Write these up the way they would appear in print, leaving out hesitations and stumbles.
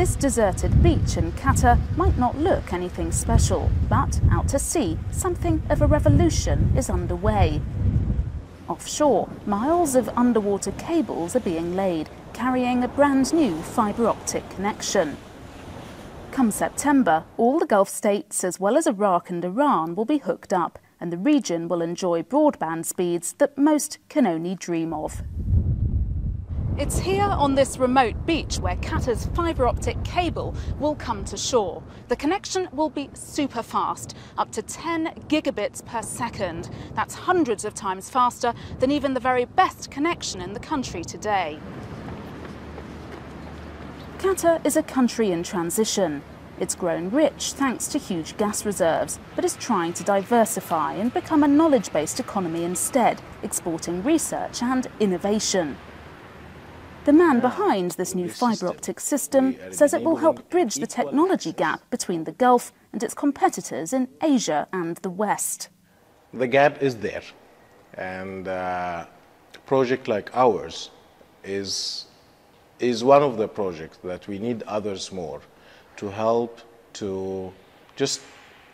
This deserted beach in Qatar might not look anything special, but out to sea, something of a revolution is underway. Offshore, miles of underwater cables are being laid, carrying a brand new fibre optic connection. Come September, all the Gulf states as well as Iraq and Iran will be hooked up, and the region will enjoy broadband speeds that most can only dream of. It's here on this remote beach where Qatar's fibre optic cable will come to shore. The connection will be super fast, up to 10 gigabits per second. That's hundreds of times faster than even the very best connection in the country today. Qatar is a country in transition. It's grown rich thanks to huge gas reserves, but is trying to diversify and become a knowledge-based economy instead, exporting research and innovation. The man behind this new fibre optic system says it will help bridge the technology gap between the Gulf and its competitors in Asia and the West. The gap is there, and a project like ours is one of the projects that we need others more to help to just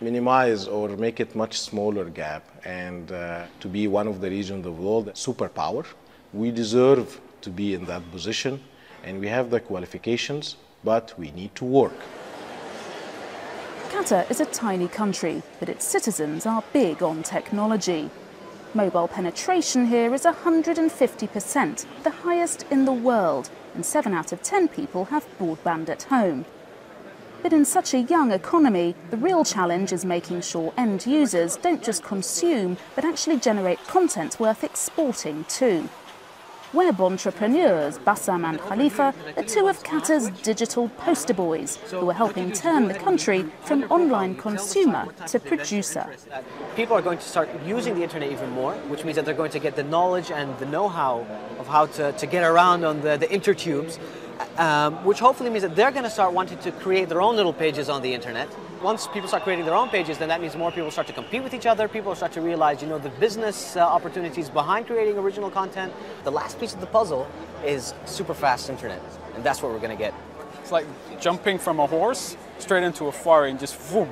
minimize or make it much smaller gap and to be one of the regions of the world superpower. We deserve to be in that position, and we have the qualifications, but we need to work. Qatar is a tiny country, but its citizens are big on technology. Mobile penetration here is 150%, the highest in the world, and 7 out of 10 people have broadband at home. But in such a young economy, the real challenge is making sure end users don't just consume, but actually generate content worth exporting too. Web entrepreneurs Bassam and Khalifa are two of Qatar's digital poster boys who are helping turn the country from online consumer to producer. People are going to start using the internet even more, which means that they're going to get the knowledge and the know-how of how to get around on the intertubes, which hopefully means that they're going to start wanting to create their own little pages on the internet. Once people start creating their own pages, then that means more people start to compete with each other. People start to realize, you know, the business opportunities behind creating original content. The last piece of the puzzle is super fast internet, and that's what we're going to get. It's like jumping from a horse straight into a fire and just boom.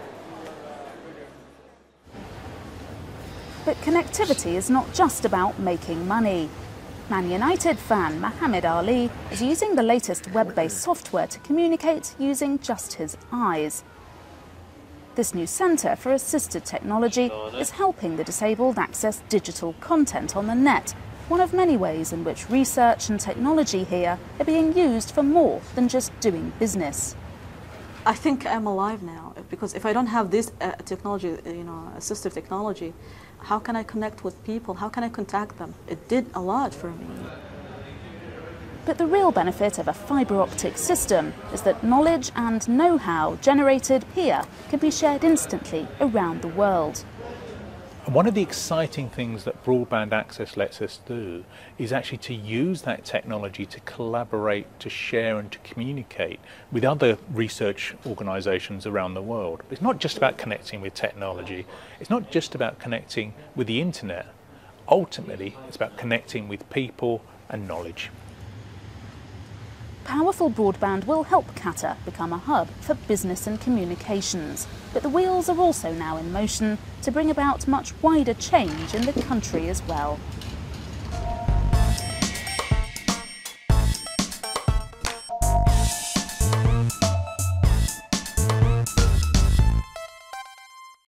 But connectivity is not just about making money. Man United fan Muhammad Ali is using the latest web-based software to communicate using just his eyes. This new centre for assisted technology is helping the disabled access digital content on the net, one of many ways in which research and technology here are being used for more than just doing business. I think I'm alive now, because if I don't have this technology, you know, assistive technology, how can I connect with people? How can I contact them? It did a lot for me. But the real benefit of a fibre optic system is that knowledge and know-how generated here can be shared instantly around the world. One of the exciting things that broadband access lets us do is actually to use that technology to collaborate, to share and to communicate with other research organisations around the world. It's not just about connecting with technology, it's not just about connecting with the internet. Ultimately, it's about connecting with people and knowledge. Powerful broadband will help Qatar become a hub for business and communications, but the wheels are also now in motion to bring about much wider change in the country as well.